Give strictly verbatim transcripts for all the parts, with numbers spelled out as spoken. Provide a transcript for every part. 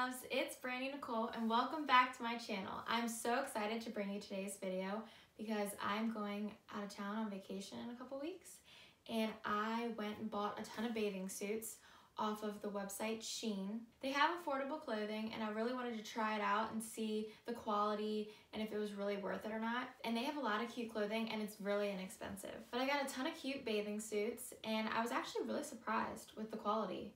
loves, it's Brandy Nicole and welcome back to my channel. I'm so excited to bring you today's video because I'm going out of town on vacation in a couple weeks and I went and bought a ton of bathing suits off of the website Shein. They have affordable clothing and I really wanted to try it out and see the quality and if it was really worth it or not. And they have a lot of cute clothing and it's really inexpensive. But I got a ton of cute bathing suits and I was actually really surprised with the quality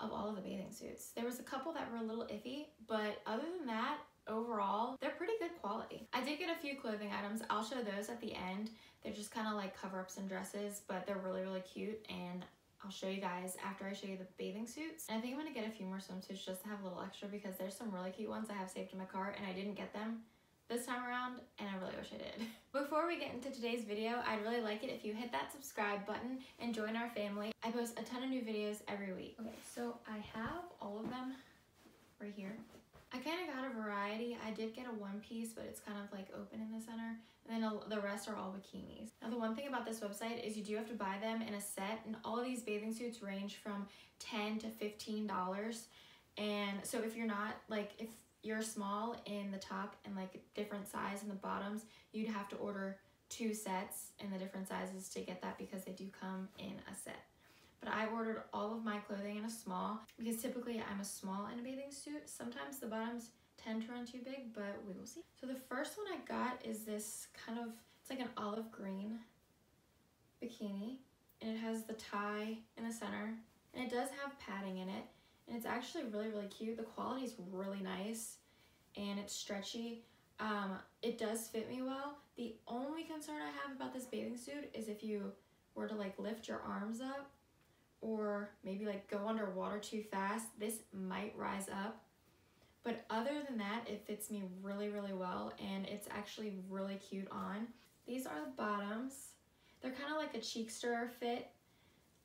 of all of the bathing suits. There was a couple that were a little iffy, but other than that, overall, they're pretty good quality. I did get a few clothing items. I'll show those at the end. They're just kind of like cover-ups and dresses, but they're really, really cute and I'll show you guys after I show you the bathing suits. And I think I'm gonna get a few more swimsuits just to have a little extra because there's some really cute ones I have saved in my cart and I didn't get them this time around and I really wish I did. Before we get into today's video, I'd really like it if you hit that subscribe button and join our family. I post a ton of new videos every week. Okay, so I have all of them right here. I kind of got a variety. I did get a one piece, but it's kind of like open in the center. And then the rest are all bikinis. Now the one thing about this website is you do have to buy them in a set, and all of these bathing suits range from ten to fifteen dollars. And so if you're not, like, if you're small in the top and like different size in the bottoms, you'd have to order two sets in the different sizes to get that because they do come in a set. But I ordered all of my clothing in a small because typically I'm a small in a bathing suit. Sometimes the bottoms tend to run too big, but we will see. So the first one I got is this kind of, it's like an olive green bikini, and it has the tie in the center, and it does have padding in it, and it's actually really, really cute. The quality is really nice, and it's stretchy. Um, it does fit me well. The only concern I have about this bathing suit is if you were to like lift your arms up, or maybe like go underwater too fast, this might rise up. But other than that, it fits me really, really well, and it's actually really cute on. These are the bottoms. They're kind of like a cheek stirrer fit.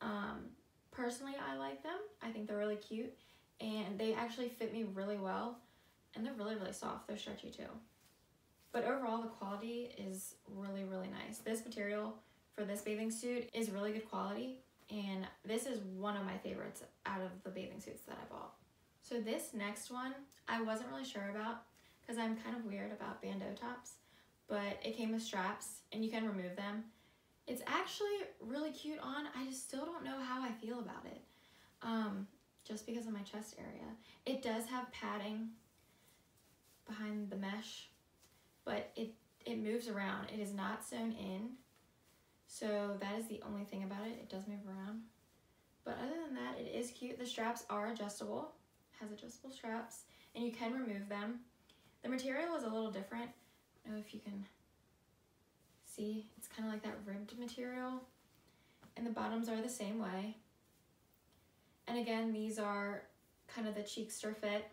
Um, personally, I like them. I think they're really cute, and they actually fit me really well, and they're really, really soft. They're stretchy too. But overall, the quality is really, really nice. This material for this bathing suit is really good quality, and this is one of my favorites out of the bathing suits that I bought. So this next one, I wasn't really sure about because I'm kind of weird about bandeau tops, but it came with straps and you can remove them. It's actually really cute on. I just still don't know how I feel about it, um, just because of my chest area. It does have padding behind the mesh, but it, it moves around. It is not sewn in. So that is the only thing about it. It does move around. But other than that, it is cute. The straps are adjustable. It has adjustable straps. And you can remove them. The material is a little different. I don't know if you can see. It's kind of like that ribbed material. And the bottoms are the same way. And again, these are kind of the cheekster fit.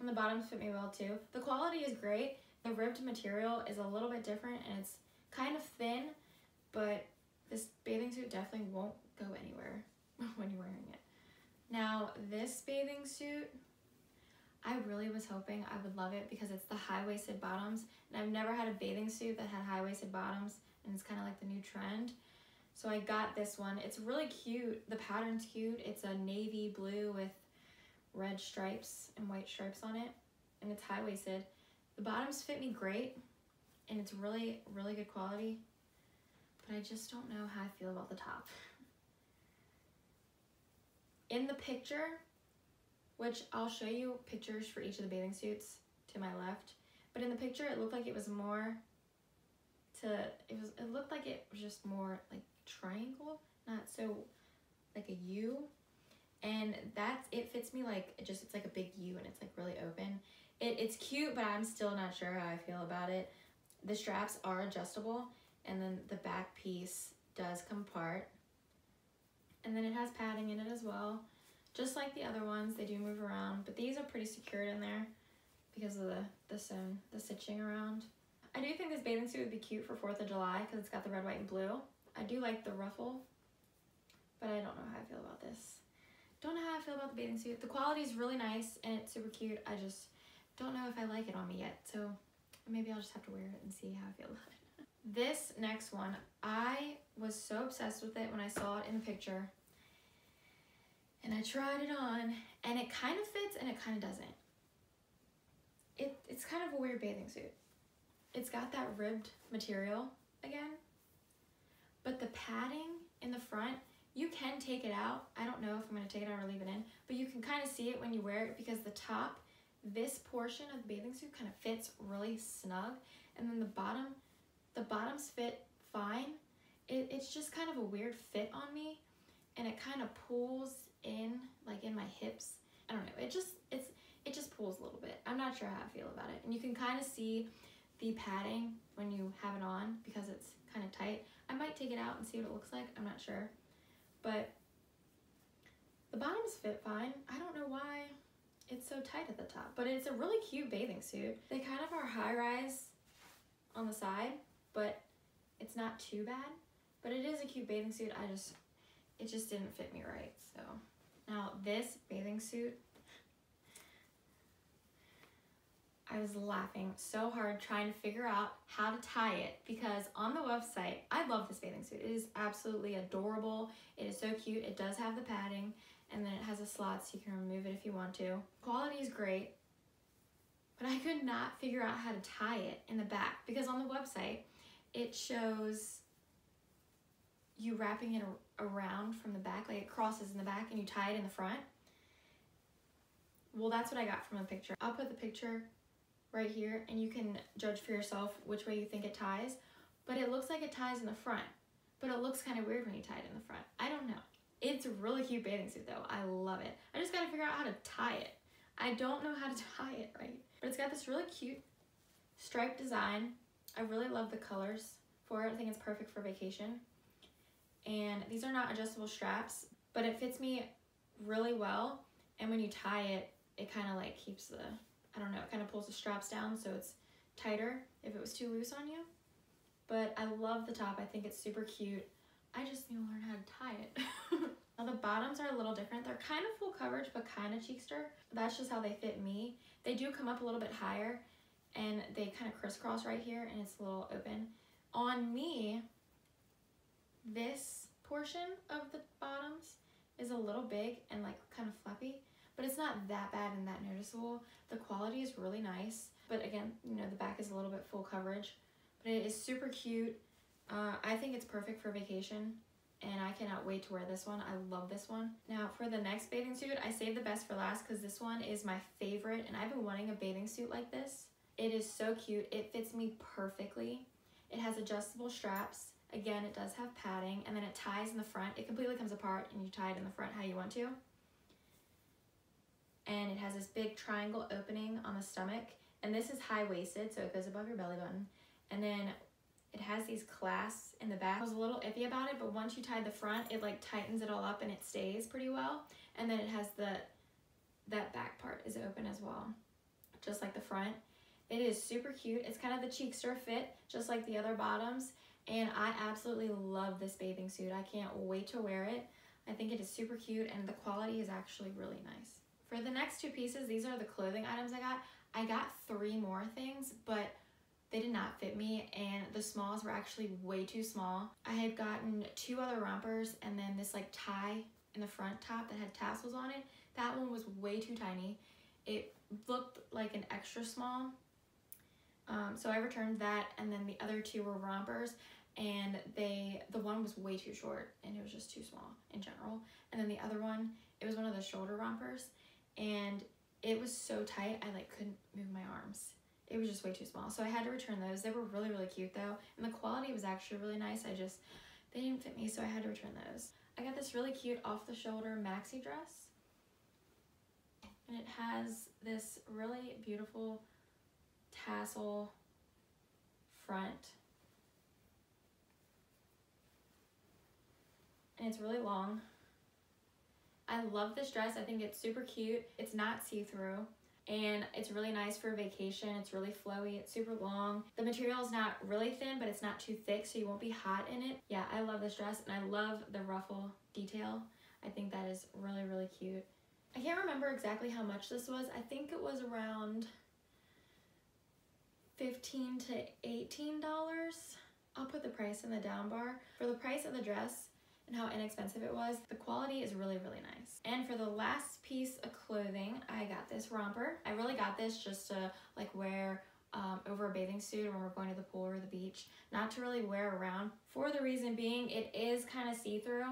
And the bottoms fit me well too. The quality is great. The ribbed material is a little bit different and it's kind of thin, but this bathing suit definitely won't go anywhere when you're wearing it. Now this bathing suit, I really was hoping I would love it because it's the high-waisted bottoms, and I've never had a bathing suit that had high-waisted bottoms, and it's kind of like the new trend. So I got this one. It's really cute. The pattern's cute. It's a navy blue with red stripes and white stripes on it, and it's high-waisted. The bottoms fit me great. And it's really, really good quality, but I just don't know how I feel about the top. In the picture, which I'll show you pictures for each of the bathing suits to my left, but in the picture it looked like it was more to, it was, it looked like it was just more like triangle, not so like a U. And that's, it fits me like, it just, it's like a big U and it's like really open. It, it's cute, but I'm still not sure how I feel about it. The straps are adjustable, and then the back piece does come apart. And then it has padding in it as well. Just like the other ones, they do move around, but these are pretty secured in there because of the, the sewn, the stitching around. I do think this bathing suit would be cute for fourth of July because it's got the red, white, and blue. I do like the ruffle, but I don't know how I feel about this. Don't know how I feel about the bathing suit. The quality is really nice, and it's super cute. I just don't know if I like it on me yet, so maybe I'll just have to wear it and see how I feel about it. This next one, I was so obsessed with it when I saw it in the picture. and I tried it on, and it kind of fits and it kind of doesn't. It, it's kind of a weird bathing suit. It's got that ribbed material again, but the padding in the front, you can take it out. I don't know if I'm gonna take it out or leave it in, but you can kind of see it when you wear it, because the top, this portion of the bathing suit kind of fits really snug, and then the bottom, the bottoms fit fine. It, it's just kind of a weird fit on me, and it kind of pulls in, like in my hips. I don't know, it just, it's, it just pulls a little bit. I'm not sure how I feel about it. And you can kind of see the padding when you have it on because it's kind of tight. I might take it out and see what it looks like, I'm not sure. But the bottoms fit fine. I don't know why it's so tight at the top, but it's a really cute bathing suit. They kind of are high rise on the side, but it's not too bad, but it is a cute bathing suit. I just, it just didn't fit me right, so. Now this bathing suit, I was laughing so hard trying to figure out how to tie it, because on the website, I love this bathing suit. It is absolutely adorable. It is so cute. It does have the padding, and then it has a slot so you can remove it if you want to. Quality is great, but I could not figure out how to tie it in the back, because on the website, it shows you wrapping it around from the back, like it crosses in the back and you tie it in the front. Well, that's what I got from the picture. I'll put the picture right here and you can judge for yourself which way you think it ties, but it looks like it ties in the front, but it looks kind of weird when you tie it in the front. I don't know. It's a really cute bathing suit though. I love it. I just gotta figure out how to tie it. I don't know how to tie it right, but it's got this really cute striped design. I really love the colors for it. I think it's perfect for vacation. And these are not adjustable straps, but it fits me really well. And when you tie it, it kind of like keeps the, I don't know, it kind of pulls the straps down so it's tighter if it was too loose on you. But I love the top. I think it's super cute. I just need to learn how to tie it. Now the bottoms are a little different. They're kind of full coverage, but kind of cheekster. That's just how they fit me. They do come up a little bit higher, and they kind of crisscross right here, and it's a little open. On me, this portion of the bottoms is a little big and like kind of fluffy, but it's not that bad and that noticeable. The quality is really nice, but again, you know, the back is a little bit full coverage, but it is super cute. Uh, I think it's perfect for vacation, and I cannot wait to wear this one. I love this one. Now for the next bathing suit, I saved the best for last because this one is my favorite, and I've been wanting a bathing suit like this. It is so cute. It fits me perfectly. It has adjustable straps. Again, it does have padding, and then it ties in the front. It completely comes apart, and you tie it in the front how you want to. And it has this big triangle opening on the stomach, and this is high-waisted, so it goes above your belly button. And then it has these clasps in the back. I was a little iffy about it, but once you tie the front, it like tightens it all up, and it stays pretty well. And then it has the, that back part is open as well, just like the front. It is super cute. It's kind of the cheekster fit, just like the other bottoms. And I absolutely love this bathing suit. I can't wait to wear it. I think it is super cute, and the quality is actually really nice. For the next two pieces, these are the clothing items I got. I got three more things, but they did not fit me, and the smalls were actually way too small. I had gotten two other rompers, and then this like tie in the front top that had tassels on it. That one was way too tiny. It looked like an extra small. Um, so I returned that, and then the other two were rompers, and they the one was way too short, and it was just too small in general. And then the other one, it was one of the shoulder rompers, and it was so tight I like couldn't move my arms. It was just way too small, so I had to return those. They were really really cute though, and the quality was actually really nice. I just they didn't fit me, so I had to return those. I got this really cute off-the-shoulder maxi dress, and it has this really beautiful tassel front, and it's really long. I love this dress. I think it's super cute. It's not see-through, and it's really nice for vacation. It's really flowy. It's super long. The material is not really thin, but it's not too thick, so you won't be hot in it. Yeah, I love this dress, and I love the ruffle detail. I think that is really really cute. I can't remember exactly how much this was. I think it was around fifteen to eighteen dollars. I'll put the price in the down bar. For the price of the dress, and how inexpensive it was. The quality is really, really nice. And for the last piece of clothing, I got this romper. I really got this just to like wear um, over a bathing suit when we're going to the pool or the beach, not to really wear around, for the reason being it is kind of see-through.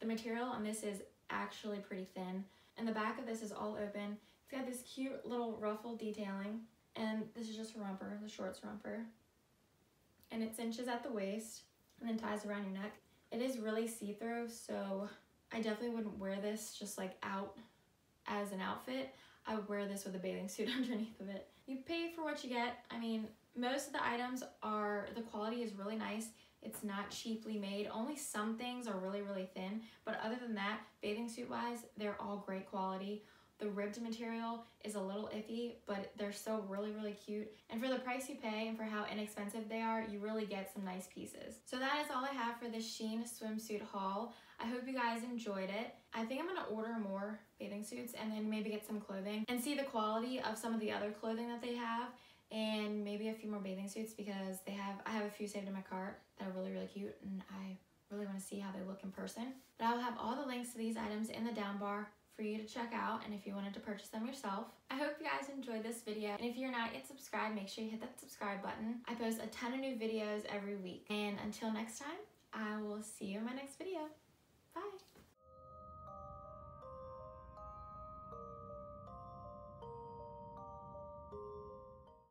The material on this is actually pretty thin, and the back of this is all open. It's got this cute little ruffle detailing, and this is just a romper, the shorts romper. And it's inches at the waist and then ties around your neck. It is really see-through, so I definitely wouldn't wear this just like out as an outfit. I would wear this with a bathing suit underneath of it. You pay for what you get. I mean, most of the items are, the quality is really nice. It's not cheaply made. Only some things are really, really thin, but other than that, bathing suit wise, they're all great quality. The ribbed material is a little iffy, but they're still really, really cute. And for the price you pay and for how inexpensive they are, you really get some nice pieces. So that is all I have for this Shein swimsuit haul. I hope you guys enjoyed it. I think I'm gonna order more bathing suits and then maybe get some clothing and see the quality of some of the other clothing that they have, and maybe a few more bathing suits, because they have, I have a few saved in my cart that are really, really cute, and I really wanna see how they look in person. But I will have all the links to these items in the down bar for you to check out, and if you wanted to purchase them yourself. I hope you guys enjoyed this video, and if you're not yet subscribed, make sure you hit that subscribe button. I post a ton of new videos every week, and until next time, I will see you in my next video. Bye!